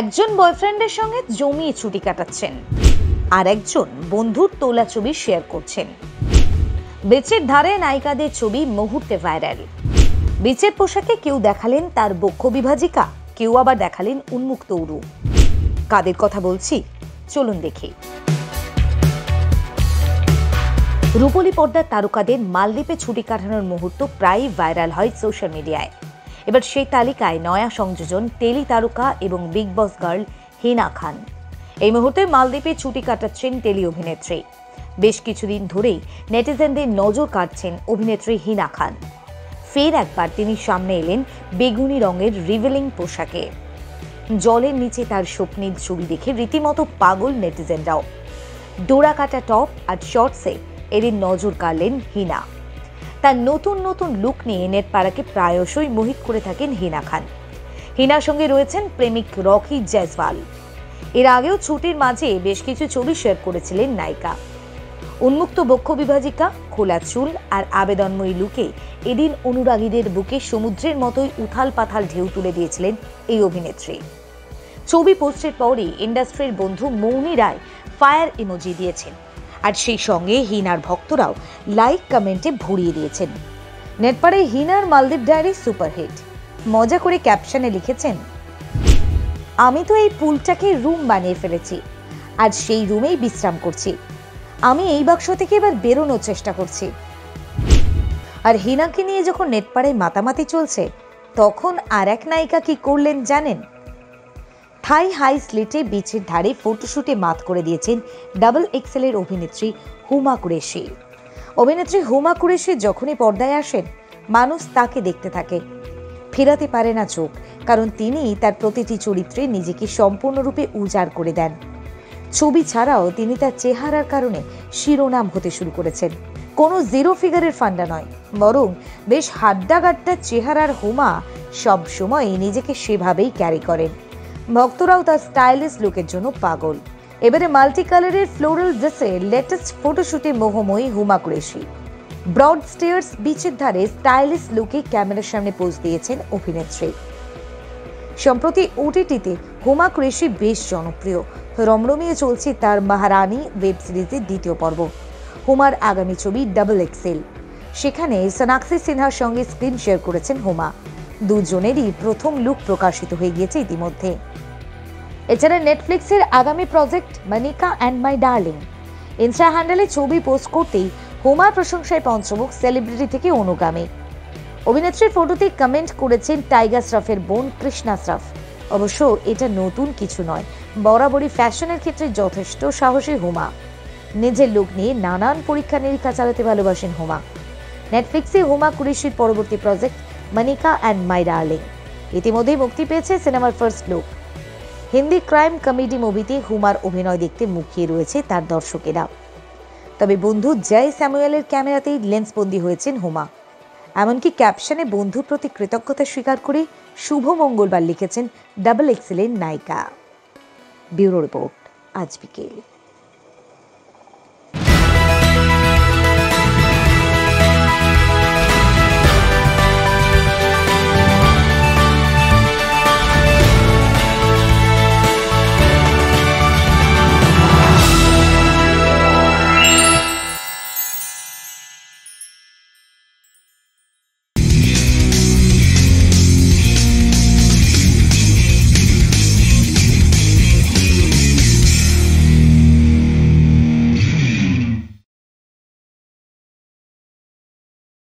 একজন বয়ফ্রেন্ডের সঙ্গে জমিয়ে ছুটি কাটাচ্ছেন, আর একজন বন্ধুর তোলা ছবি শেয়ার করছেন। বিচের ধারে নায়িকাদের ছবি মুহূর্তে ভাইরাল। বিচের পোশাকে কেউ দেখালেন তার বক্ষ বিভাজিকা, কেউ আবার দেখালেন উন্মুক্ত উরু। কাদের কথা বলছি চলুন দেখি। রূপলী পর্দার তারকাদের মালদ্বীপে ছুটি কাটানোর মুহূর্ত প্রায় ভাইরাল হয় সোশ্যাল মিডিয়ায়। এবার সেই তালিকায় নয়া সংযোজন টেলি তারকা এবং বিগ বস গার্ল হিনা খান। এই মুহূর্তে মালদ্বীপে ছুটি কাটাচ্ছেন টেলি অভিনেত্রী। বেশ কিছুদিন ধরেই নেটিজেনদের নজর কাটছেন অভিনেত্রী হিনা খান। ফের একবার তিনি সামনে এলেন বেগুনি রঙের রিভেলিং পোশাকে। জলের নিচে তার স্বপ্নের ছবি দেখে রীতিমতো পাগল নেটিজেনরাও। ডোরা কাটা টপ আর শর্টসে এদের নজর কাড়লেন হিনা। তার নতুন নতুন লুক নিয়ে নেটপাড়াকে প্রায়শই মোহিত করে থাকেন হিনা খান। হিনার সঙ্গে রয়েছেন প্রেমিক রকি জয়সওয়াল। এর আগেও ছুটির মাঝে বেশ কিছু ছবি শেয়ার করেছিলেন নায়িকা। উন্মুক্ত বক্ষ বিভাজিকা, খোলা চুল আর আবেদনময়ী লুকে এদিন অনুরাগীদের বুকে সমুদ্রের মতোই উথাল পাথাল ঢেউ তুলে দিয়েছিলেন এই অভিনেত্রী। ছবি পোস্টের পরই ইন্ডাস্ট্রির বন্ধু মৌনি রায় ফায়ার ইমোজি দিয়েছেন, আর সেই সঙ্গে হিনার ভক্তরাও লাইক কমেন্টে ভরিয়ে দিয়েছেন। নেটপাড়ে হিনার মালদ্বীপ ডায়েরি সুপারহিট। মজা করে ক্যাপশনে লিখেছেন, আমি তো এই পুলটাকে রুম বানিয়ে ফেলেছি, আর সেই রুমেই বিশ্রাম করছি। আমি এই বাক্স থেকে এবার বেরোনোর চেষ্টা করছি। আর হিনাকে নিয়ে যখন নেটপাড়ে মাতামাতি চলছে, তখন আর এক নায়িকা কি করলেন জানেন? থাই হাই স্লিটে বিচের ধারে ফটোশুটে মাত করে দিয়েছেন ডাবল এক্সেলের অভিনেত্রী হুমা কুরেশি। অভিনেত্রী হুমা কুরেশি যখনই পর্দায় আসেন, মানুষ তাকে দেখতে থাকে, ফেরাতে পারে না চোখ, কারণ তিনি তার প্রতিটি চরিত্রে নিজেকে সম্পূর্ণরূপে উজাড় করে দেন। ছবি ছাড়াও তিনি তার চেহারার কারণে শিরোনাম হতে শুরু করেছেন। কোনো জিরো ফিগারের ফান্ডা নয়, বরং বেশ হাড্ডাগাড্ডা চেহারার হুমা সবসময় নিজেকে সেভাবেই ক্যারি করেন। ভক্তরাও তার স্টাইলিশ লুকের জন্য পাগল। এবারে মাল্টি কালারের ফ্লোরাল ড্রেসে লেটেস্ট ফটোশুটে মোহময়ী হুমা কুরেশি। ব্রড স্টেয়ার্স বিচের ধারে স্টাইলিশ লুকে ক্যামেরার সামনে পোজ দিয়েছেন অভিনেত্রী। সম্প্রতি ওটিটিতে হুমা কুরেশি বেশ জনপ্রিয়। রমরমিয়ে চলছে তার মহারানী ওয়েব সিরিজের দ্বিতীয় পর্ব। হুমার আগামী ছবি ডাবল এক্সেল, সেখানে সোনাক্ষী সিনহার সঙ্গে স্ক্রিন শেয়ার করেছেন হুমা। দুজনেরই প্রথম লুক প্রকাশিত হয়ে গিয়েছে ইতিমধ্যে। এছাড়া নেটফ্লিক্সের আগামী project Monica and my darling insta হ্যান্ডেলে ছবি পোস্ট করতেই হুমার প্রশংসায় পঞ্চমুখ সেলিব্রিটি থেকে অনুগামী। অভিনেত্রীর ফটোতে কমেন্ট করেছেন টাইগার শ্রফের বোন কৃষ্ণা শ্রফ। অবশ্য এটা নতুন কিছু নয়, বরাবরই ফ্যাশনের ক্ষেত্রে যথেষ্ট সাহসী হুমা। নিজের লুক নিয়ে নানান পরীক্ষা নিরীক্ষা চালাতে ভালোবাসেন হুমা। নেটফ্লিক্সে হুমা কুরেশির পরবর্তী project Monica and my darling ইতিমধ্যেই মুক্তি পেয়েছে সিনেমার first look. Hindi crime comedy মুভিতে হুমার অভিনয় দেখতে মুখিয়ে রয়েছে তার দর্শকেরা। তবে বন্ধু জয় স্যামুয়েলের ক্যামেরাতেই লেন্সবন্দি হয়েছেন হুমা। এমনকি ক্যাপশনে বন্ধুর প্রতি কৃতজ্ঞতা স্বীকার করে শুভ মঙ্গলবার লিখেছেন ডাবল এক্সেলের নায়িকা। ব্যুরো রিপোর্ট, আজ বিকেল।